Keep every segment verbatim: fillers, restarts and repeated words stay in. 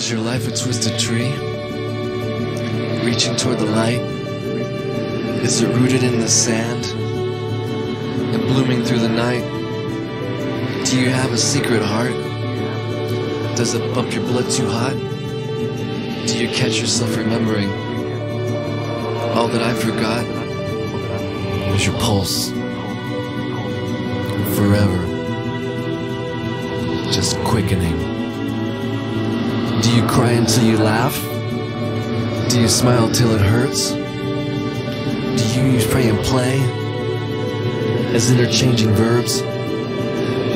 Is your life a twisted tree, reaching toward the light? Is it rooted in the sand and blooming through the night? Do you have a secret heart? Does it bump your blood too hot? Do you catch yourself remembering? All that I forgot was your pulse. Forever, just quickening. Do you cry until you laugh? Do you smile till it hurts? Do you use pray and play as interchanging verbs?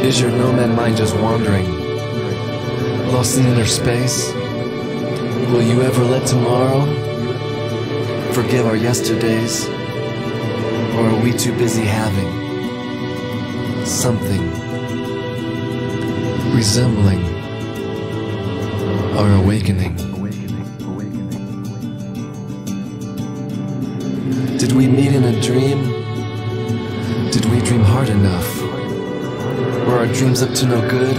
Is your nomad mind just wandering, lost in inner space? Will you ever let tomorrow forgive our yesterdays? Or are we too busy having something resembling our awakening? Did we meet in a dream? Did we dream hard enough? Were our dreams up to no good?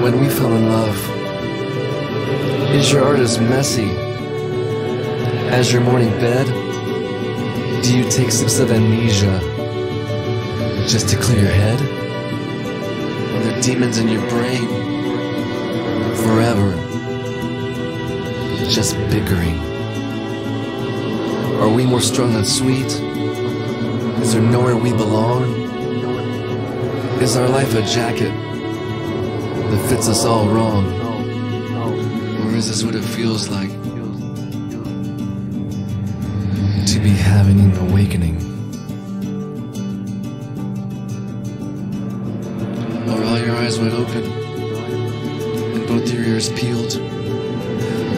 When we fell in love, is your art as messy as your morning bed? Do you take sips of amnesia just to clear your head? Are there demons in your brain forever just bickering? Are we more strong than sweet? Is there nowhere we belong? Is our life a jacket that fits us all wrong? Or is this what it feels like to be having an awakening? Eyes wide open and both your ears peeled?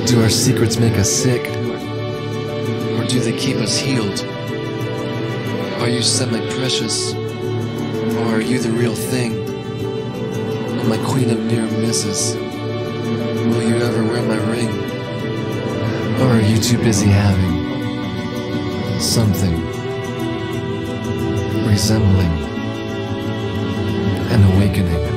Do our secrets make us sick, or do they keep us healed? Are you semi-precious, or are you the real thing? Am I queen of near misses? Will you ever wear my ring? Or are you too busy having something resembling an awakening?